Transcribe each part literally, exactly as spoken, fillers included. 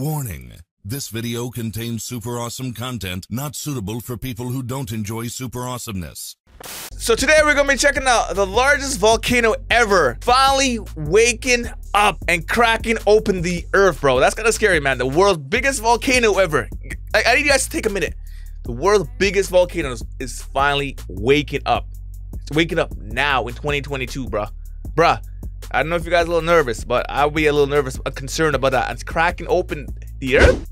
Warning, this video contains super awesome content not suitable for people who don't enjoy super awesomeness. So today we're gonna be checking out the largest volcano ever finally waking up and cracking open the earth, bro. That's kind of scary, man. The world's biggest volcano ever. I, I need you guys to take a minute. The world's biggest volcano is finally waking up. It's waking up now in twenty twenty-two, bro. Bruh, I don't know if you guys are a little nervous, but I'll be a little nervous, concerned about that. It's cracking open the earth.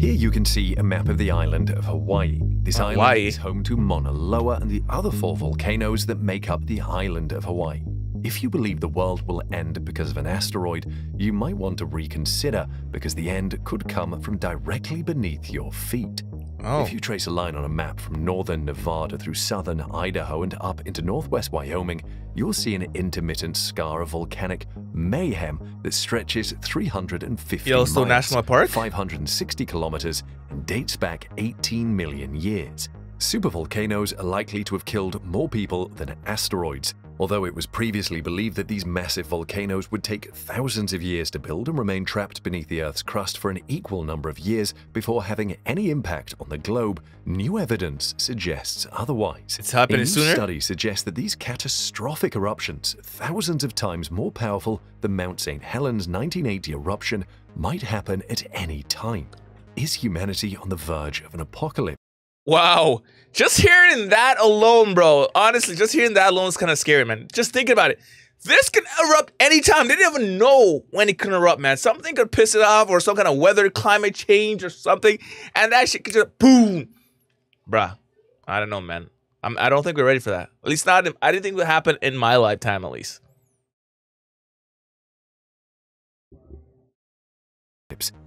Here you can see a map of the island of Hawaii. This Hawaii. island is home to Mauna Loa and the other four volcanoes that make up the island of Hawaii. If you believe the world will end because of an asteroid, you might want to reconsider because the end could come from directly beneath your feet. Oh. If you trace a line on a map from northern Nevada through southern Idaho and up into northwest Wyoming, you'll see an intermittent scar of volcanic mayhem that stretches three hundred fifty Yellowstone National Park, five hundred sixty kilometers, and dates back eighteen million years. Supervolcanoes are likely to have killed more people than asteroids, although it was previously believed that these massive volcanoes would take thousands of years to build and remain trapped beneath the Earth's crust for an equal number of years before having any impact on the globe. New evidence suggests otherwise. It's happening sooner? A new study suggests that these catastrophic eruptions, thousands of times more powerful than Mount Saint Helens' nineteen eighty eruption, might happen at any time. Is humanity on the verge of an apocalypse? Wow, just hearing that alone, bro. Honestly, just hearing that alone is kind of scary, man. Just thinking about it. This can erupt anytime. They didn't even know when it can erupt, man. Something could piss it off or some kind of weather, climate change or something. And that shit could just boom. Bruh, I don't know, man. I'm, I don't think we're ready for that. At least not, I didn't think it would happen in my lifetime, at least.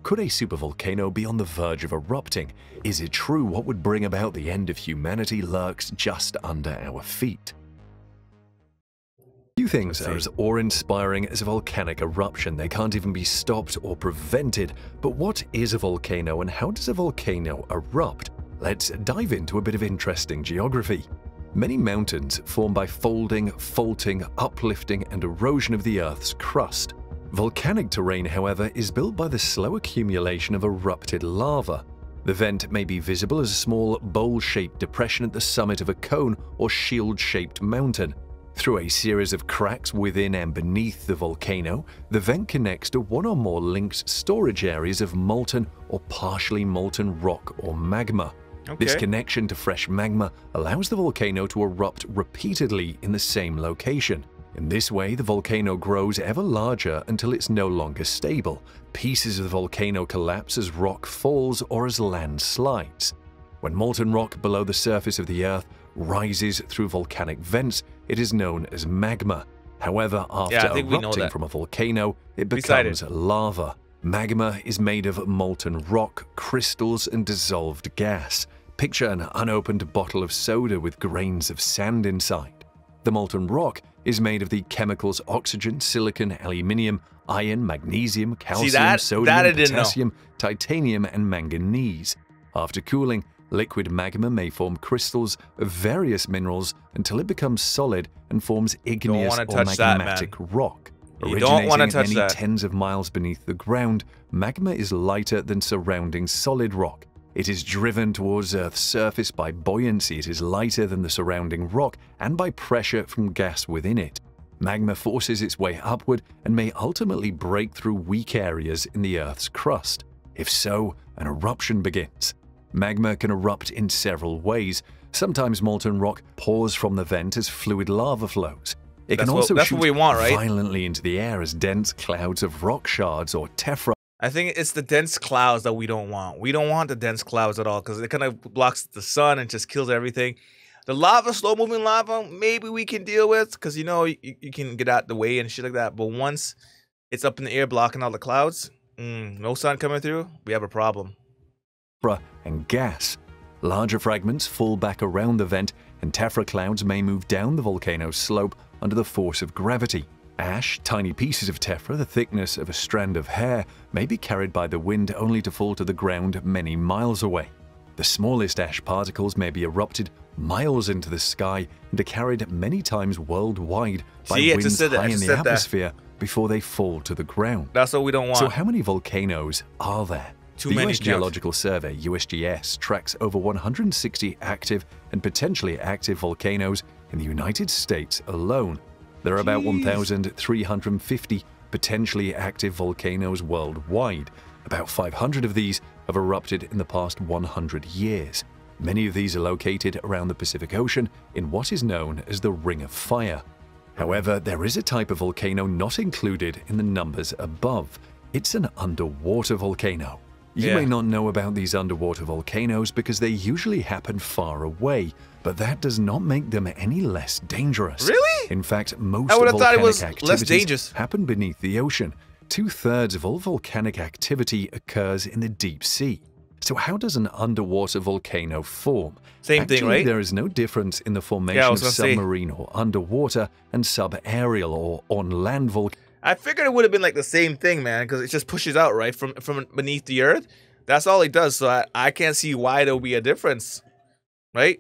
Could a supervolcano be on the verge of erupting? Is it true what would bring about the end of humanity lurks just under our feet? Few things are as awe-inspiring as a volcanic eruption. They can't even be stopped or prevented. But what is a volcano and how does a volcano erupt? Let's dive into a bit of interesting geography. Many mountains form by folding, faulting, uplifting, and erosion of the Earth's crust. Volcanic terrain, however, is built by the slow accumulation of erupted lava. The vent may be visible as a small bowl-shaped depression at the summit of a cone or shield-shaped mountain. Through a series of cracks within and beneath the volcano, the vent connects to one or more linked storage areas of molten or partially molten rock or magma. Okay. This connection to fresh magma allows the volcano to erupt repeatedly in the same location. In this way, the volcano grows ever larger until it's no longer stable. Pieces of the volcano collapse as rock falls or as land slides. When molten rock below the surface of the Earth rises through volcanic vents, it is known as magma. However, after yeah, erupting from a volcano, it becomes Decided. lava. Magma is made of molten rock, crystals, and dissolved gas. Picture an unopened bottle of soda with grains of sand inside. The molten rock is made of the chemicals oxygen, silicon, aluminium, iron, magnesium, calcium, See, that, sodium, that potassium, know. titanium, and manganese. After cooling, liquid magma may form crystals of various minerals until it becomes solid and forms igneous or magmatic that, rock. You Originating don't touch many that. tens of miles beneath the ground, magma is lighter than surrounding solid rock. It is driven towards Earth's surface by buoyancy. It is lighter than the surrounding rock and by pressure from gas within it. Magma forces its way upward and may ultimately break through weak areas in the Earth's crust. If so, an eruption begins. Magma can erupt in several ways. Sometimes molten rock pours from the vent as fluid lava flows. It that's can also what, shoot what we want, right? violently into the air as dense clouds of rock shards or tephra. I think it's the dense clouds that we don't want. We don't want the dense clouds at all because it kind of blocks the sun and just kills everything. The lava, slow-moving lava, maybe we can deal with because, you know, you, you can get out the way and shit like that. But once it's up in the air blocking all the clouds, mm, no sun coming through, we have a problem. And gas. Larger fragments fall back around the vent and tephra clouds may move down the volcano's slope under the force of gravity. Ash, tiny pieces of tephra the thickness of a strand of hair, may be carried by the wind only to fall to the ground many miles away. The smallest ash particles may be erupted miles into the sky and are carried many times worldwide by See, winds high that, in the atmosphere that. before they fall to the ground. That's what we don't want. So how many volcanoes are there? Too many. The U S Geological Survey, U S G S, tracks over one hundred sixty active and potentially active volcanoes in the United States alone. There are about one thousand three hundred fifty potentially active volcanoes worldwide. About five hundred of these have erupted in the past one hundred years. Many of these are located around the Pacific Ocean in what is known as the Ring of Fire. However, there is a type of volcano not included in the numbers above. It's an underwater volcano. You yeah. may not know about these underwater volcanoes because they usually happen far away, but that does not make them any less dangerous. Really? In fact, most I would have volcanic thought it was activities less dangerous. happen beneath the ocean. Two-thirds of all volcanic activity occurs in the deep sea. So how does an underwater volcano form? Same Actually, thing, right? There is no difference in the formation yeah, of submarine say. or underwater and sub-aerial or on-land volcanoes. I figured it would have been like the same thing, man, because it just pushes out, right, from from beneath the earth. That's all it does, so I, I can't see why there would be a difference, right?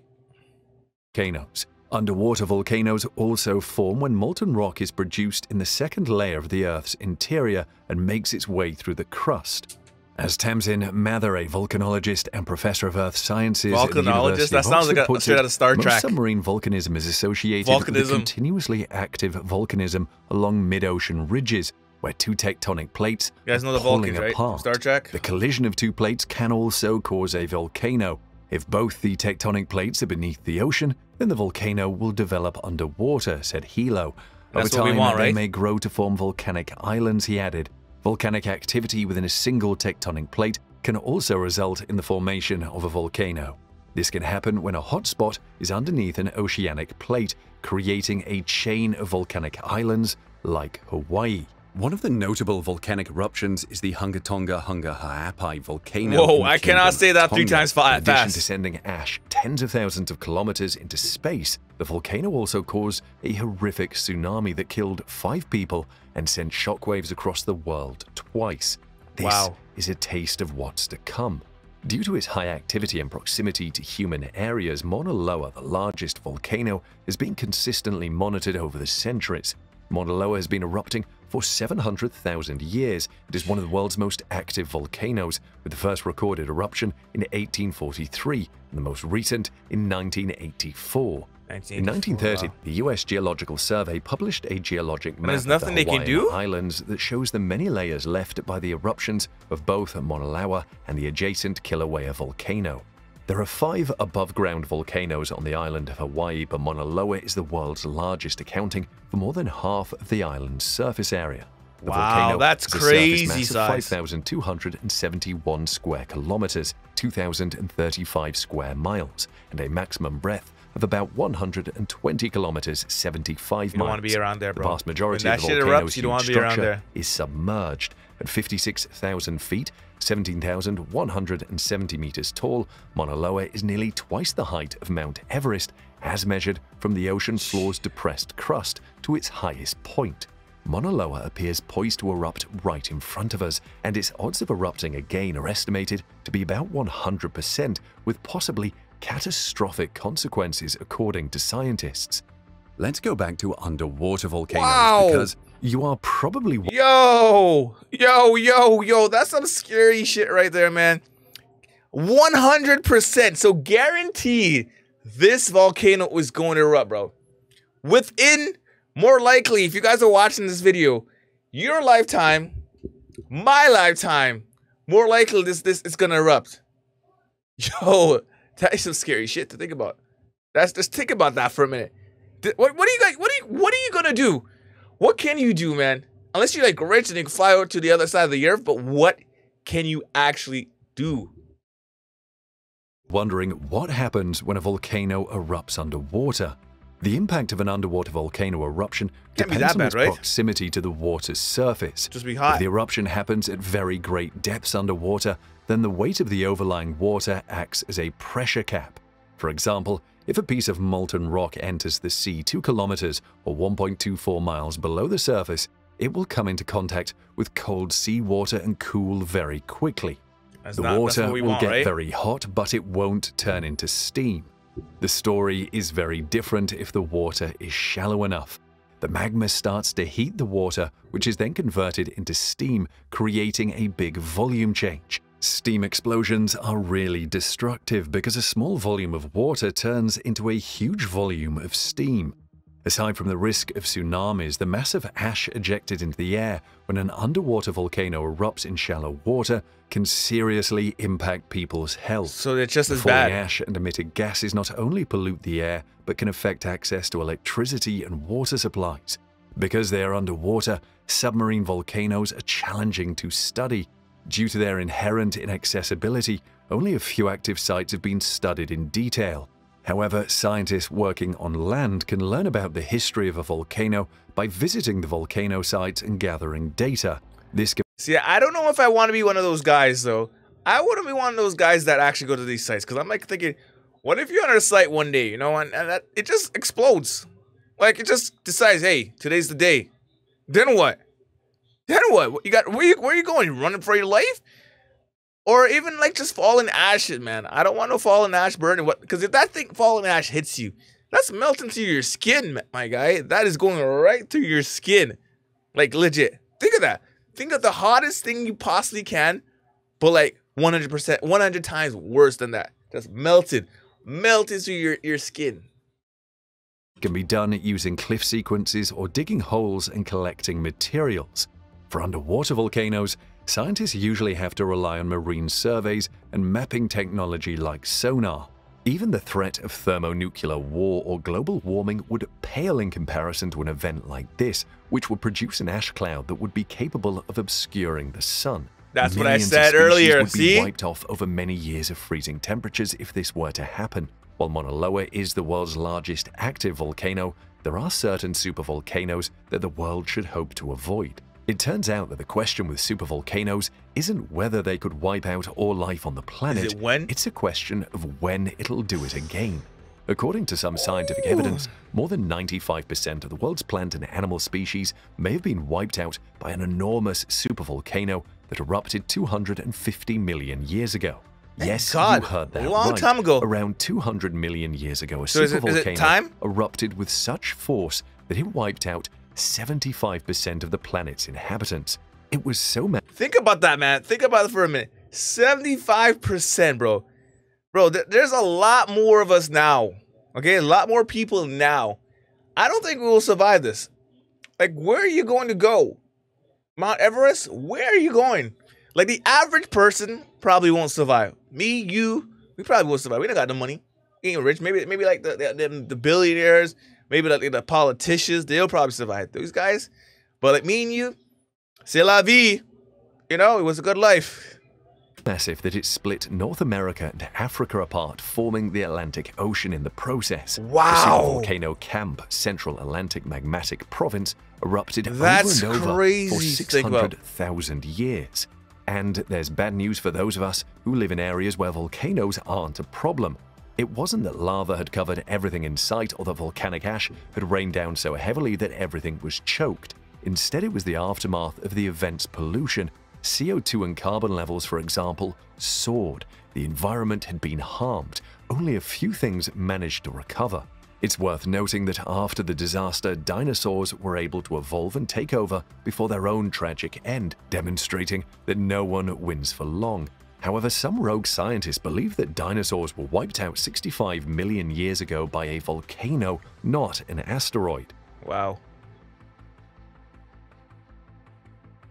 Volcanoes. Underwater volcanoes also form when molten rock is produced in the second layer of the Earth's interior and makes its way through the crust. As Tamsin Mather, a volcanologist and professor of Earth Sciences at the University of Oxford, like a, puts it, out of Star Trek. Most submarine volcanism is associated volcanism. with continuously active volcanism along mid-ocean ridges, where two tectonic plates you guys know are the pulling Vulcans, right? apart. Star Trek? The collision of two plates can also cause a volcano. If both the tectonic plates are beneath the ocean, then the volcano will develop underwater, said Hilo. Over time, want, right? they may grow to form volcanic islands, he added. Volcanic activity within a single tectonic plate can also result in the formation of a volcano. This can happen when a hotspot is underneath an oceanic plate, creating a chain of volcanic islands like Hawaii. One of the notable volcanic eruptions is the Hunga Tonga-Hunga Ha'apai volcano. Whoa, I cannot say that three times fast. In addition to sending ash tens of thousands of kilometers into space, the volcano also caused a horrific tsunami that killed five people and sent shockwaves across the world twice. This wow. is a taste of what's to come. Due to its high activity and proximity to human areas, Mauna Loa, the largest volcano, has been consistently monitored over the centuries. Mauna Loa has been erupting for seven hundred thousand years. It is one of the world's most active volcanoes, with the first recorded eruption in eighteen forty-three and the most recent in nineteen eighty-four. In nineteen thirty, wow. the U S Geological Survey published a geologic map of the Hawaiian they can do? Islands that shows the many layers left by the eruptions of both Mauna Loa and the adjacent Kilauea volcano. There are five above-ground volcanoes on the island of Hawaii, but Mauna Loa is the world's largest, accounting for more than half of the island's surface area. The wow, volcano that's has crazy a surface mass size. five thousand two hundred seventy-one square kilometers, two thousand thirty-five square miles, and a maximum breadth of about one hundred twenty kilometers, seventy-five miles. You don't want to be around there, bro. The vast majority of the volcano's huge structure is submerged. At fifty-six thousand feet, seventeen thousand one hundred seventy meters tall, Mauna Loa is nearly twice the height of Mount Everest, as measured from the ocean floor's depressed crust to its highest point. Mauna Loa appears poised to erupt right in front of us, and its odds of erupting again are estimated to be about one hundred percent, with possibly catastrophic consequences, according to scientists. Let's go back to underwater volcanoes wow. because you are probably yo yo yo yo that's some scary shit right there, man. one hundred percent, so guaranteed this volcano is going to erupt, bro. Within more likely, if you guys are watching this video, your lifetime, my lifetime, more likely this this is gonna erupt. Yo, that is some scary shit to think about. That's just think about that for a minute. What what are you guys? What are you? What are you gonna do? What can you do, man? Unless you're like rich and you can fly over to the other side of the earth, but what can you actually do? Wondering what happens when a volcano erupts underwater. The impact of an underwater volcano eruption Can't depends bad, on its right? proximity to the water's surface. Just be hot. If the eruption happens at very great depths underwater, then the weight of the overlying water acts as a pressure cap. For example, if a piece of molten rock enters the sea two kilometers or one point two four miles below the surface, it will come into contact with cold seawater and cool very quickly. That's the not, water will want, get right? very hot, but it won't turn into steam. The story is very different if the water is shallow enough. The magma starts to heat the water, which is then converted into steam, creating a big volume change. Steam explosions are really destructive because a small volume of water turns into a huge volume of steam. Aside from the risk of tsunamis, the massive ash ejected into the air when an underwater volcano erupts in shallow water can seriously impact people's health. So it's just as bad. Falling ash and emitted gases not only pollute the air, but can affect access to electricity and water supplies. Because they are underwater, submarine volcanoes are challenging to study. Due to their inherent inaccessibility, only a few active sites have been studied in detail. However, scientists working on land can learn about the history of a volcano by visiting the volcano sites and gathering data. This can See, I don't know if I want to be one of those guys, though. I wouldn't be one of those guys that actually go to these sites, because I'm like thinking, what if you're on a site one day, you know, and, and that, it just explodes. Like, it just decides, hey, today's the day. Then what? Then what? You got, where, you, where are you going? You running for your life? Or even like just falling ashes, man. I don't want no falling ash burning. What? Because if that thing falling ash hits you, that's melting through your skin, my guy. That is going right through your skin, like legit. Think of that. Think of the hottest thing you possibly can, but like one hundred percent, one hundred times worse than that. Just melted, melted through your your skin. Can be done using cliff sequences or digging holes and collecting materials. For underwater volcanoes, scientists usually have to rely on marine surveys and mapping technology like sonar. Even the threat of thermonuclear war or global warming would pale in comparison to an event like this, which would produce an ash cloud that would be capable of obscuring the sun. That's what I said earlier, would see? Be wiped off over many years of freezing temperatures if this were to happen. While Mauna Loa is the world's largest active volcano, there are certain supervolcanoes that the world should hope to avoid. It turns out that the question with supervolcanoes isn't whether they could wipe out all life on the planet. Is it when? It's a question of when it'll do it again. According to some scientific Ooh. evidence, more than ninety-five percent of the world's plant and animal species may have been wiped out by an enormous supervolcano that erupted two hundred fifty million years ago. Thank yes, God. you heard that. A long right. time ago. Around two hundred million years ago, a so supervolcano erupted with such force that it wiped out seventy-five percent of the planet's inhabitants. It was so mad. Think about that, man. Think about it for a minute. seventy-five percent, bro. Bro, th there's a lot more of us now. Okay, a lot more people now. I don't think we will survive this. Like, where are you going to go? Mount Everest? Where are you going? Like, the average person probably won't survive. Me, you, we probably won't survive. We don't got no money. We ain't rich. Maybe, maybe like the, the, the billionaires. Maybe like the politicians, they'll probably survive those guys. But like me and you, c'est la vie. You know, it was a good life. Massive that it split North America and Africa apart, forming the Atlantic Ocean in the process. Wow! The volcano Camp, Central Atlantic Magmatic Province, erupted That's over and over crazy for six hundred thousand years. And there's bad news for those of us who live in areas where volcanoes aren't a problem. It wasn't that lava had covered everything in sight or that volcanic ash had rained down so heavily that everything was choked. Instead, it was the aftermath of the event's pollution. C O two and carbon levels, for example, soared. The environment had been harmed. Only a few things managed to recover. It's worth noting that after the disaster, dinosaurs were able to evolve and take over before their own tragic end, demonstrating that no one wins for long. However, some rogue scientists believe that dinosaurs were wiped out sixty-five million years ago by a volcano, not an asteroid. Wow.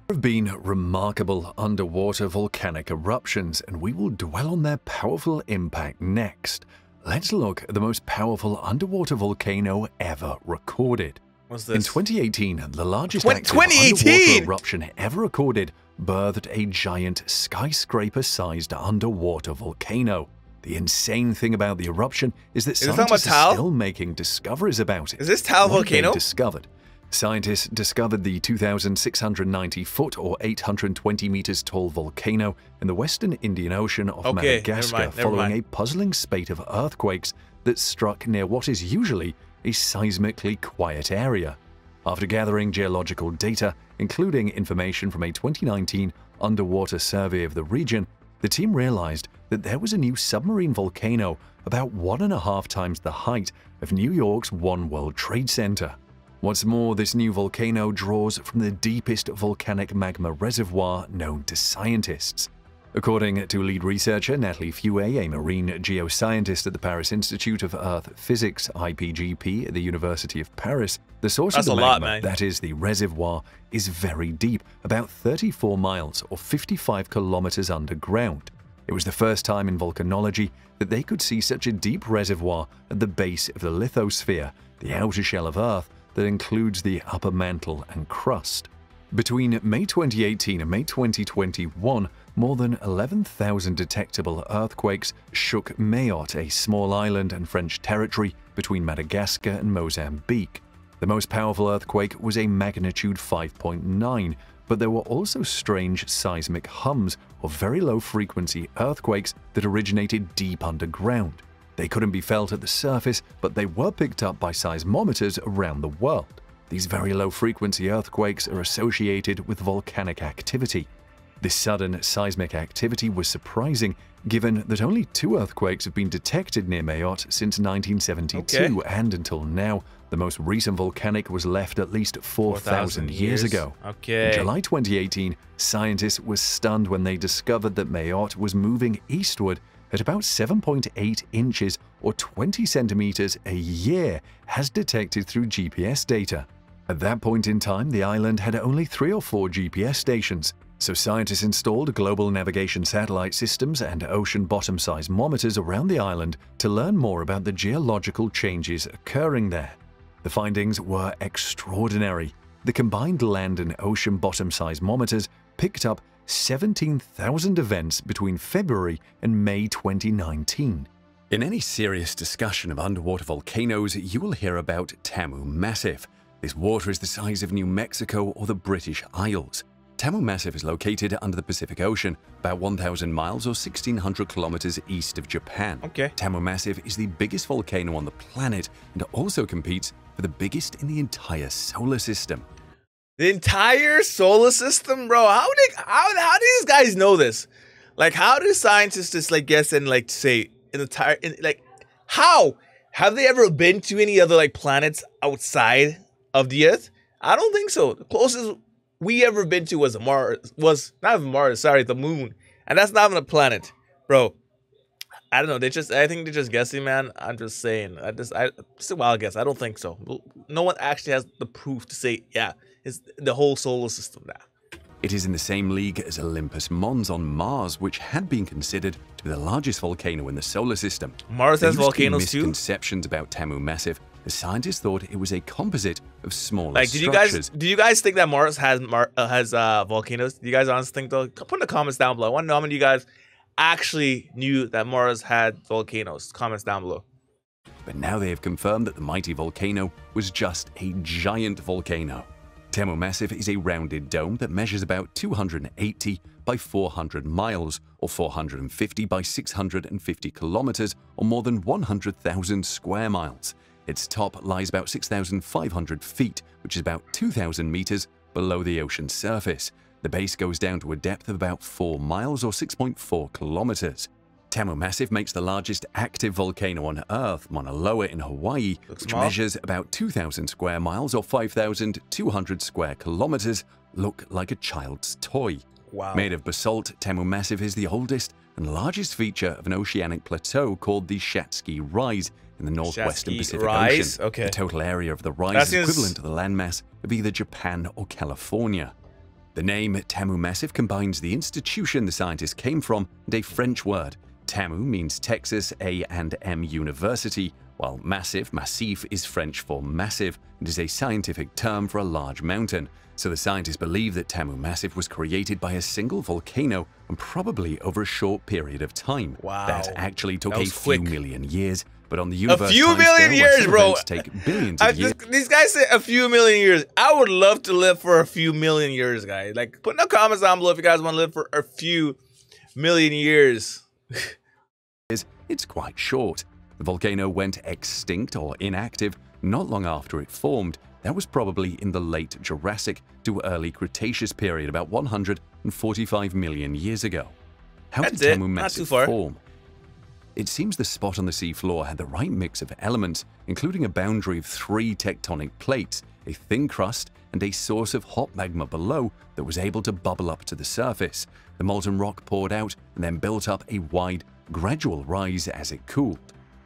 There have been remarkable underwater volcanic eruptions, and we will dwell on their powerful impact next. Let's look at the most powerful underwater volcano ever recorded. What's this? In twenty eighteen, the largest active underwater eruption ever recorded birthed a giant skyscraper-sized underwater volcano. The insane thing about the eruption is that is scientists are still making discoveries about it. Is this Tau volcano? Discovered. Scientists discovered the two thousand six hundred ninety foot or eight hundred twenty meters tall volcano in the western Indian Ocean off okay, Madagascar never mind, never following mind. a puzzling spate of earthquakes that struck near what is usually a seismically quiet area. After gathering geological data, including information from a twenty nineteen underwater survey of the region, the team realized that there was a new submarine volcano about one and a half times the height of New York's One World Trade Center. What's more, this new volcano draws from the deepest volcanic magma reservoir known to scientists. According to lead researcher Natalie Fue, a marine geoscientist at the Paris Institute of Earth Physics I P G P at the University of Paris, the source That's of the magma, lot, that is the reservoir, is very deep, about thirty-four miles or fifty-five kilometers underground. It was the first time in volcanology that they could see such a deep reservoir at the base of the lithosphere, the outer shell of Earth that includes the upper mantle and crust. Between May twenty eighteen and May twenty twenty-one, more than eleven thousand detectable earthquakes shook Mayotte, a small island and French territory between Madagascar and Mozambique. The most powerful earthquake was a magnitude five point nine, but there were also strange seismic hums or very low-frequency earthquakes that originated deep underground. They couldn't be felt at the surface, but they were picked up by seismometers around the world. These very low-frequency earthquakes are associated with volcanic activity. This sudden seismic activity was surprising, given that only two earthquakes have been detected near Mayotte since nineteen seventy-two, okay. and until now, the most recent volcanic was left at least four thousand years ago. Okay. In July twenty eighteen, scientists were stunned when they discovered that Mayotte was moving eastward at about seven point eight inches or twenty centimeters a year, as detected through G P S data. At that point in time, the island had only three or four G P S stations, so scientists installed global navigation satellite systems and ocean bottom seismometers around the island to learn more about the geological changes occurring there. The findings were extraordinary. The combined land and ocean bottom seismometers picked up seventeen thousand events between February and May twenty nineteen. In any serious discussion of underwater volcanoes, you will hear about Tamu Massif. This water is the size of New Mexico or the British Isles. Tamu Massif is located under the Pacific Ocean, about one thousand miles or one thousand six hundred kilometers east of Japan. Okay. Tamu Massif is the biggest volcano on the planet and also competes for the biggest in the entire solar system. The entire solar system, bro. How did how how do these guys know this? Like, how do scientists just like guess and like say an entire in, like how have they ever been to any other like planets outside of the Earth? I don't think so. The closest we ever been to was Mars. Was not even Mars. Sorry, the Moon, and that's not even a planet, bro. I don't know. They just I think they're just guessing, man. I'm just saying. I just I it's a wild guess. I don't think so. No one actually has the proof to say yeah. It's the whole solar system now. It is in the same league as Olympus Mons on Mars, which had been considered to be the largest volcano in the solar system. Mars has volcanoes too? Misconceptions about Tamu Massif. The scientists thought it was a composite of smaller like, did structures. You guys, do you guys think that Mars has Mar uh, has uh, volcanoes? Do you guys honestly think though? Put in the comments down below. I want to know how many of you guys actually knew that Mars had volcanoes. Comments down below. But now they have confirmed that the mighty volcano was just a giant volcano. Tamu Massif is a rounded dome that measures about two hundred eighty by four hundred miles or four hundred fifty by six hundred fifty kilometers or more than one hundred thousand square miles. Its top lies about six thousand five hundred feet, which is about two thousand meters below the ocean surface. The base goes down to a depth of about four miles or six point four kilometers. Tamu Massif makes the largest active volcano on Earth, Mauna Loa in Hawaii, Looks which small. measures about two thousand square miles or five thousand two hundred square kilometers, look like a child's toy. Wow. Made of basalt, Tamu Massif is the oldest and largest feature of an oceanic plateau called the Shatsky Rise in the northwestern Shatsky Pacific Rise? Ocean. Okay. The total area of the rise that is equivalent to the landmass of either Japan or California. The name Tamu Massif combines the institution the scientists came from and a French word. Tamu means Texas A and M University, while Massif, Massif is French for massive and is a scientific term for a large mountain. So the scientists believe that Tamu Massif was created by a single volcano and probably over a short period of time. Wow. That actually took that a few quick. million years, but on the universe a few million years, bro. Take billions of I, years. These guys say a few million years. I would love to live for a few million years, guys. Like, put in the comments down below if you guys want to live for a few million years. It's quite short. The volcano went extinct or inactive not long after it formed. That was probably in the late Jurassic to early Cretaceous period, about one hundred forty-five million years ago. How That's did Tamu Massif form? It seems the spot on the seafloor had the right mix of elements, including a boundary of three tectonic plates, a thin crust, and a source of hot magma below that was able to bubble up to the surface. The molten rock poured out and then built up a wide, gradual rise as it cooled.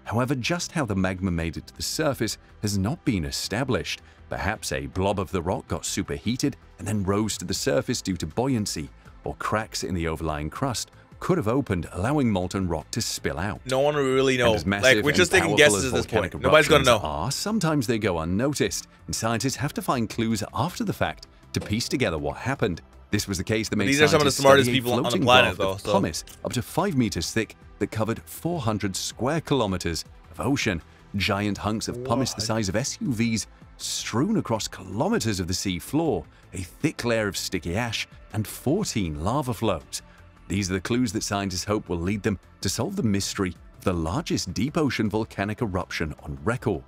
However, just how the magma made it to the surface has not been established. Perhaps a blob of the rock got superheated and then rose to the surface due to buoyancy, or cracks in the overlying crust could have opened, allowing molten rock to spill out. No one really knows. Like, we're just taking guesses at this point. Nobody's gonna know. Are, sometimes they go unnoticed, and scientists have to find clues after the fact to piece together what happened. This was the case that made these are some of the smartest people on the planet, though. So. Pumice up to five meters thick that covered four hundred square kilometers of ocean. Giant hunks of pumice the size of S U Vs strewn across kilometers of the sea floor, a thick layer of sticky ash, and fourteen lava flows. These are the clues that scientists hope will lead them to solve the mystery of the largest deep ocean volcanic eruption on record.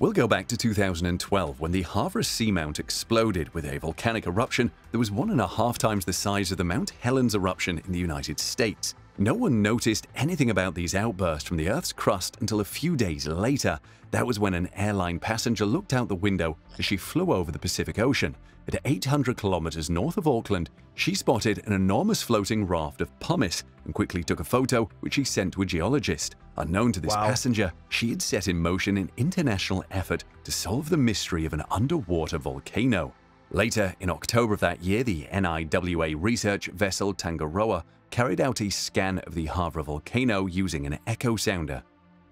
We'll go back to two thousand twelve when the Havre Seamount exploded with a volcanic eruption that was one and a half times the size of the Mount Helens eruption in the United States. No one noticed anything about these outbursts from the Earth's crust until a few days later. That was when an airline passenger looked out the window as she flew over the Pacific Ocean. At eight hundred kilometers north of Auckland, she spotted an enormous floating raft of pumice and quickly took a photo, which she sent to a geologist. Unknown to this wow. passenger, she had set in motion an international effort to solve the mystery of an underwater volcano. Later, in October of that year, the N I W A research vessel Tangaroa carried out a scan of the Havre volcano using an echo sounder.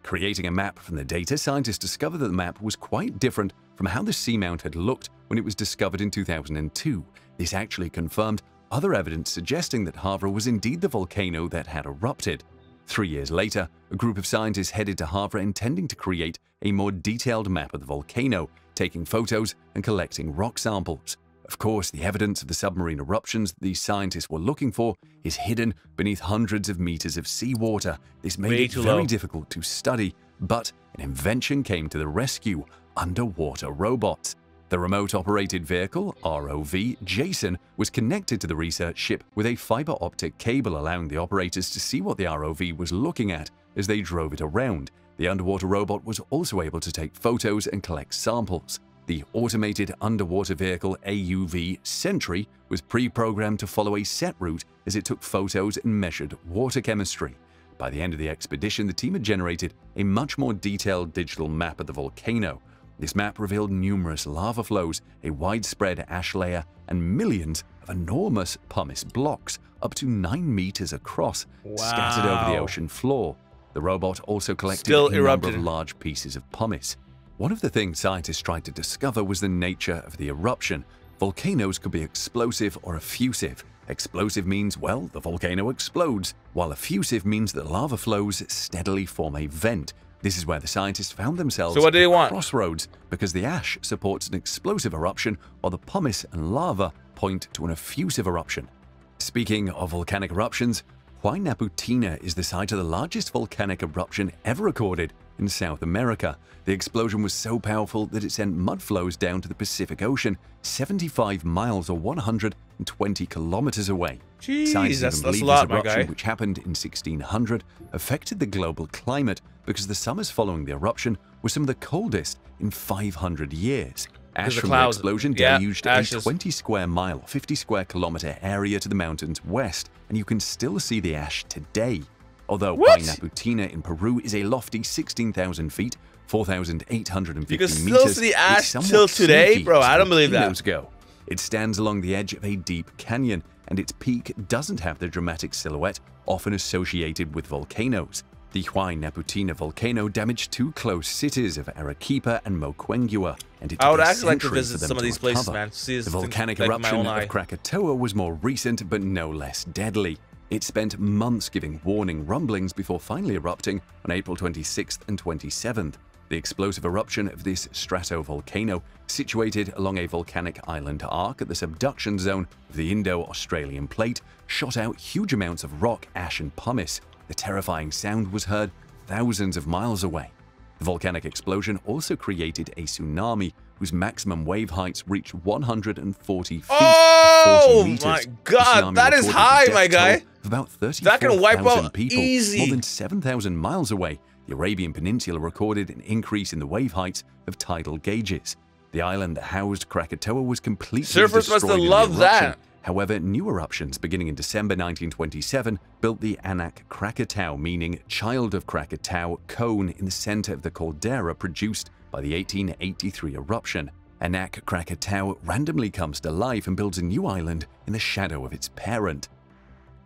Creating a map from the data, scientists discovered that the map was quite different from how the seamount had looked when it was discovered in two thousand two. This actually confirmed other evidence suggesting that Havre was indeed the volcano that had erupted. Three years later, a group of scientists headed to Havre intending to create a more detailed map of the volcano, taking photos and collecting rock samples. Of course, the evidence of the submarine eruptions that these scientists were looking for is hidden beneath hundreds of meters of seawater. This made Way it very low. difficult to study, but an invention came to the rescue: underwater robots. The remote-operated vehicle, R O V, Jason, was connected to the research ship with a fiber-optic cable, allowing the operators to see what the R O V was looking at as they drove it around. The underwater robot was also able to take photos and collect samples. The automated underwater vehicle A U V, Sentry, was pre-programmed to follow a set route as it took photos and measured water chemistry. By the end of the expedition, the team had generated a much more detailed digital map of the volcano. This map revealed numerous lava flows, a widespread ash layer, and millions of enormous pumice blocks, up to nine meters across, wow. scattered over the ocean floor. The robot also collected Still a erupted. number of large pieces of pumice. One of the things scientists tried to discover was the nature of the eruption. Volcanoes could be explosive or effusive. Explosive means, well, the volcano explodes, while effusive means that lava flows steadily form a vent. This is where the scientists found themselves so what do at want? crossroads, because the ash supports an explosive eruption while the pumice and lava point to an effusive eruption. Speaking of volcanic eruptions, Huaynaputina is the site of the largest volcanic eruption ever recorded in South America. The explosion was so powerful that it sent mud flows down to the Pacific Ocean, seventy-five miles or one hundred twenty kilometers away. Jeez, that's, that's a lot, my guy. Which happened in sixteen hundred, affected the global climate because the summers following the eruption were some of the coldest in five hundred years. Ash from the explosion deluged a twenty square mile, fifty square kilometer area to the mountains west, and you can still see the ash today. Although Huaynaputina in Peru is a lofty sixteen thousand feet, four thousand eight hundred fifty meters. You can still see the ash till today, bro. I don't believe that. Go. It stands along the edge of a deep canyon, and its peak doesn't have the dramatic silhouette often associated with volcanoes. The Huaynaputina volcano damaged two close cities of Arequipa and Moquegua, and it took I would actually like to visit some of these places, man. See the volcanic eruption of Krakatoa was more recent, but no less deadly. It spent months giving warning rumblings before finally erupting on April twenty-sixth and twenty-seventh. The explosive eruption of this stratovolcano, situated along a volcanic island arc at the subduction zone of the Indo-Australian plate, shot out huge amounts of rock, ash, and pumice. The terrifying sound was heard thousands of miles away. The volcanic explosion also created a tsunami whose maximum wave heights reached one hundred forty feet. Oh meters. My God, that is high, my guy. About that can wipe out people, easy. More than seven thousand miles away, the Arabian Peninsula recorded an increase in the wave heights of tidal gauges. The island that housed Krakatoa was completely Surfers destroyed must have in loved the eruption. That. However, new eruptions beginning in December nineteen twenty-seven built the Anak Krakatoa, meaning Child of Krakatoa, cone in the center of the caldera produced by the eighteen eighty-three eruption. Anak Krakatoa randomly comes to life and builds a new island in the shadow of its parent.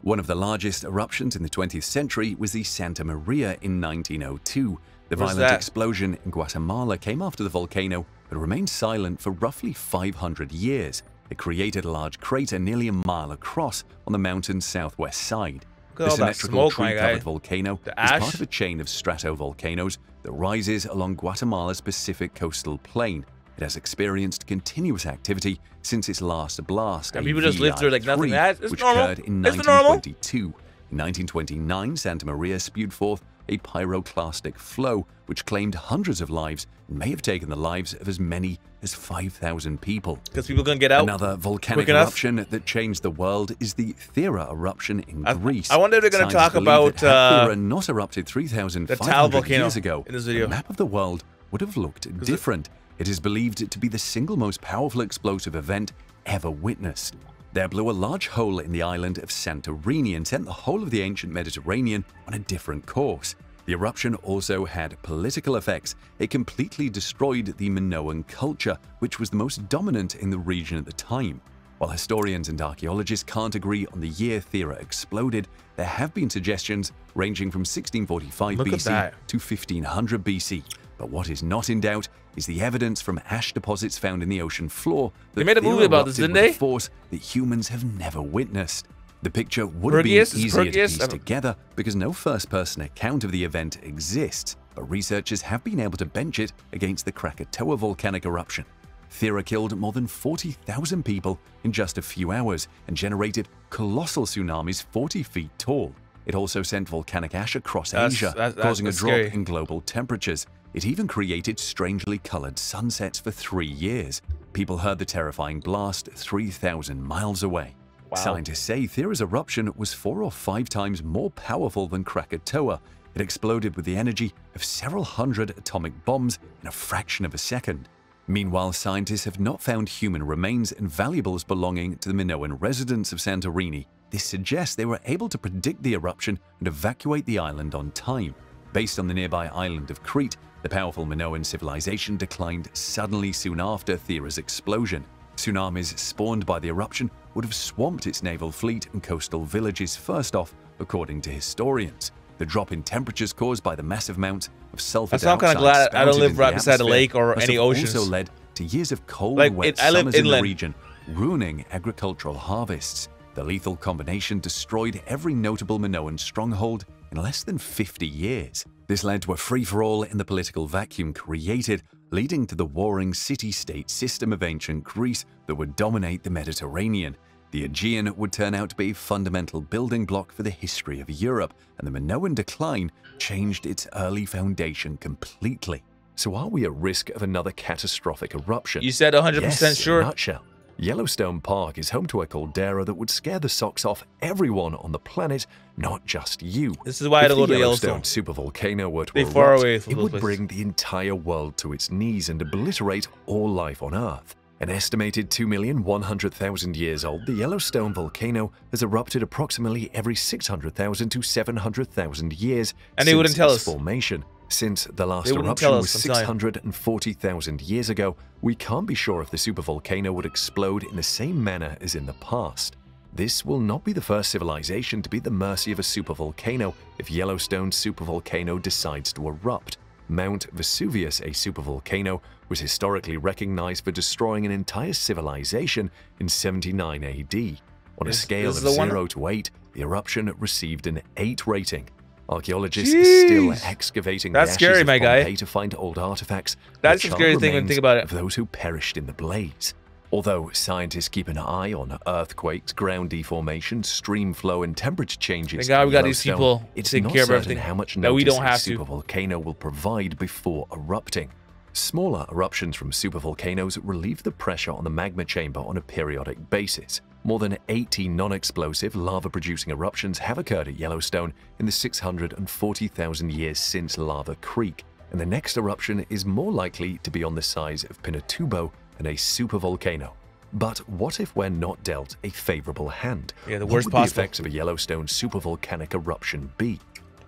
One of the largest eruptions in the twentieth century was the Santa Maria in nineteen oh two. The Where's violent that? explosion in Guatemala came after the volcano but remained silent for roughly five hundred years. It created a large crater nearly a mile across on the mountain's southwest side. The symmetrical tree-covered volcano is part of a chain of stratovolcanoes that rises along Guatemala's Pacific coastal plain. It has experienced continuous activity since its last blast, and people just lived through like nothing. Which occurred in nineteen twenty-two. In nineteen twenty-nine, Santa Maria spewed forth a pyroclastic flow which claimed hundreds of lives and may have taken the lives of as many as five thousand people. Because people gonna get out. Another volcanic eruption enough. that changed the world is the Thera eruption in I, Greece. I wonder if they're going to talk about uh, Thera not erupted three thousand five hundred years ago. In this video. The map of the world would have looked different. It, it is believed to be the single most powerful explosive event ever witnessed. There blew a large hole in the island of Santorini and sent the whole of the ancient Mediterranean on a different course. The eruption also had political effects. It completely destroyed the Minoan culture, which was the most dominant in the region at the time. While historians and archaeologists can't agree on the year Thera exploded, there have been suggestions ranging from sixteen forty-five B C to fifteen hundred B C. But what is not in doubt is the evidence from ash deposits found in the ocean floor that they made a movie about this, didn't they? A force that humans have never witnessed. The picture would have been easier to piece together because no first-person account of the event exists, but researchers have been able to bench it against the Krakatoa volcanic eruption. Thera killed more than forty thousand people in just a few hours and generated colossal tsunamis forty feet tall. It also sent volcanic ash across that's, Asia, that's, that's, causing that's a drop scary. in global temperatures. It even created strangely colored sunsets for three years. People heard the terrifying blast three thousand miles away. Wow. Scientists say Thera's eruption was four or five times more powerful than Krakatoa. It exploded with the energy of several hundred atomic bombs in a fraction of a second. Meanwhile, scientists have not found human remains and valuables belonging to the Minoan residents of Santorini. This suggests they were able to predict the eruption and evacuate the island on time. Based on the nearby island of Crete, the powerful Minoan civilization declined suddenly soon after Thera's explosion. Tsunamis spawned by the eruption would have swamped its naval fleet and coastal villages first off, according to historians. The drop in temperatures caused by the massive amounts of sulfur dioxide I'm kind of glad I don't live right beside a lake or any oceans. also led to years of cold like, and wet it, I summers live in the region, ruining agricultural harvests. The lethal combination destroyed every notable Minoan stronghold in less than fifty years. This led to a free-for-all in the political vacuum created, leading to the warring city-state system of ancient Greece that would dominate the Mediterranean. The Aegean would turn out to be a fundamental building block for the history of Europe, and the Minoan decline changed its early foundation completely. So are we at risk of another catastrophic eruption? You said one hundred percent yes, sure? In a nutshell. Yellowstone Park is home to a caldera that would scare the socks off everyone on the planet, not just you. This is why I don't go to Yellowstone. If the Yellowstone supervolcano were to erupt, it would bring the entire world to its knees and obliterate all life on Earth. An estimated two million one hundred thousand years old, the Yellowstone volcano has erupted approximately every six hundred thousand to seven hundred thousand years and they wouldn't tell us. Formation. Since the last eruption was six hundred forty thousand years ago, we can't be sure if the supervolcano would explode in the same manner as in the past. This will not be the first civilization to be at the mercy of a supervolcano if Yellowstone's supervolcano decides to erupt. Mount Vesuvius, a supervolcano, was historically recognized for destroying an entire civilization in seventy-nine A D. On a scale of zero to eight, the eruption received an eight rating. Archaeologists are still excavating the ashes of Pompeii to find old artifacts. That's a scary thing when you think about it. Of those who perished in the blaze. Although scientists keep an eye on earthquakes, ground deformation, stream flow, and temperature changes, God, we got these people it's taking care of everything. How much notice we don't have to. Supervolcano will provide before erupting. Smaller eruptions from supervolcanoes relieve the pressure on the magma chamber on a periodic basis. More than eighty non-explosive lava-producing eruptions have occurred at Yellowstone in the six hundred forty thousand years since Lava Creek. and the next eruption is more likely to be on the size of Pinatubo and a supervolcano. But what if we're not dealt a favorable hand? Yeah, the worst possible. What would the effects of a Yellowstone supervolcanic eruption be?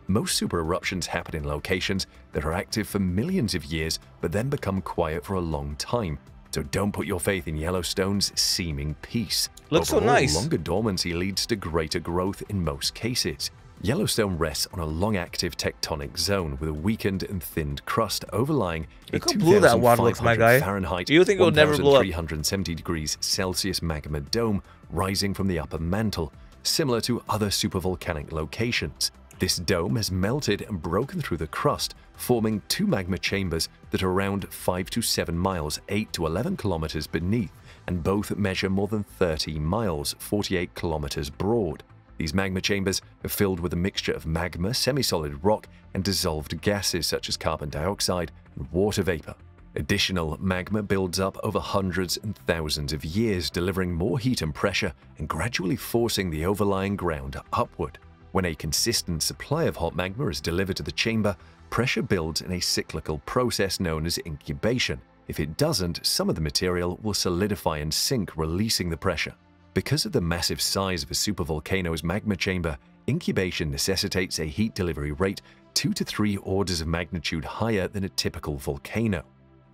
Most super eruptions happen in locations that are active for millions of years but then become quiet for a long time. So don't put your faith in Yellowstone's seeming peace. Looks so nice. Longer dormancy leads to greater growth in most cases. Yellowstone rests on a long-active tectonic zone with a weakened and thinned crust overlying a two thousand five hundred Fahrenheit, one thousand three hundred seventy degrees Celsius magma dome rising from the upper mantle, similar to other supervolcanic locations. This dome has melted and broken through the crust, forming two magma chambers that are around five to seven miles, eight to eleven kilometers beneath, and both measure more than thirty miles, forty-eight kilometers broad. These magma chambers are filled with a mixture of magma, semi-solid rock, and dissolved gases such as carbon dioxide and water vapor. Additional magma builds up over hundreds and thousands of years, delivering more heat and pressure and gradually forcing the overlying ground upward. When a consistent supply of hot magma is delivered to the chamber, pressure builds in a cyclical process known as incubation. If it doesn't, some of the material will solidify and sink, releasing the pressure. Because of the massive size of a supervolcano's magma chamber, incubation necessitates a heat delivery rate two to three orders of magnitude higher than a typical volcano.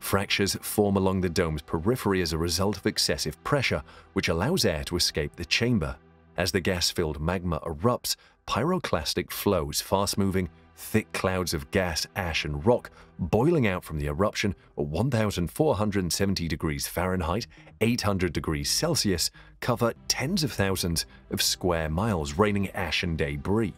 Fractures form along the dome's periphery as a result of excessive pressure, which allows air to escape the chamber. As the gas-filled magma erupts, pyroclastic flows, fast-moving, thick clouds of gas, ash, and rock boiling out from the eruption at one thousand four hundred seventy degrees Fahrenheit, eight hundred degrees Celsius, cover tens of thousands of square miles, raining ash and debris.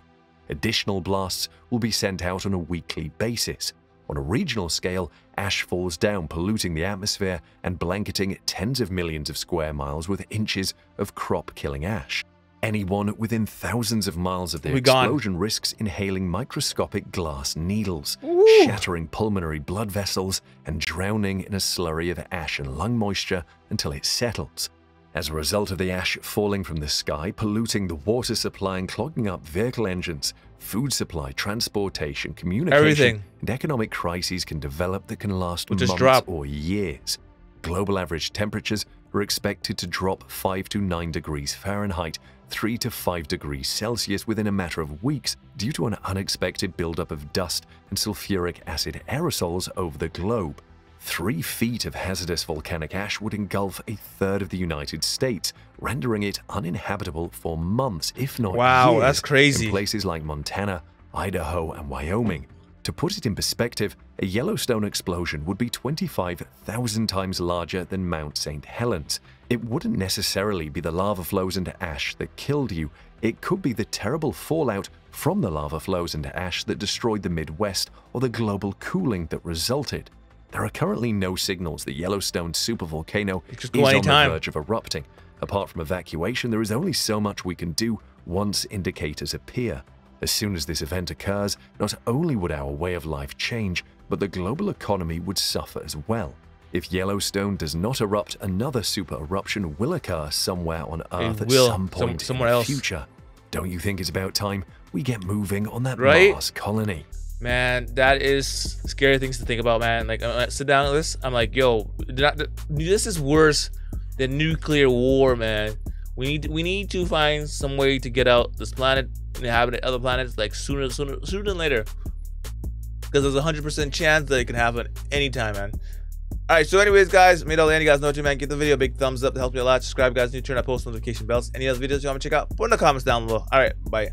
Additional blasts will be sent out on a weekly basis. On a regional scale, ash falls down, polluting the atmosphere and blanketing tens of millions of square miles with inches of crop-killing ash. Anyone within thousands of miles of the explosion risks inhaling microscopic glass needles, Ooh. shattering pulmonary blood vessels and drowning in a slurry of ash and lung moisture until it settles. As a result of the ash falling from the sky, polluting the water supply and clogging up vehicle engines, food supply, transportation, communication, Everything. and economic crises can develop that can last we'll months drop. or years. Global average temperatures are expected to drop five to nine degrees Fahrenheit, three to five degrees Celsius within a matter of weeks due to an unexpected buildup of dust and sulfuric acid aerosols over the globe. Three feet of hazardous volcanic ash would engulf a third of the United States, rendering it uninhabitable for months, if not wow, years, that's crazy. in places like Montana, Idaho, and Wyoming. To put it in perspective, a Yellowstone explosion would be twenty-five thousand times larger than Mount Saint Helens. It wouldn't necessarily be the lava flows and ash that killed you. It could be the terrible fallout from the lava flows and ash that destroyed the Midwest or the global cooling that resulted. There are currently no signals that Yellowstone's supervolcano is on the verge of erupting. Apart from evacuation, there is only so much we can do once indicators appear. As soon as this event occurs, not only would our way of life change, but the global economy would suffer as well. If Yellowstone does not erupt, another super eruption will occur somewhere on Earth at some point in the future. Don't you think it's about time we get moving on that Mars colony? Man, that is scary things to think about, man. Like, I sit down with this, I'm like, yo, this is worse than nuclear war, man. We need we need to find some way to get out this planet and inhabit other planets, like sooner sooner sooner than later, because there's a hundred percent chance that it can happen anytime, man. All right, so anyways, guys, made all the end. You guys know what you man. Give the video a big thumbs up. That helps me a lot. Subscribe, guys. New turn on post notification bells. Any other videos you want me to check out? Put in the comments down below. All right, bye.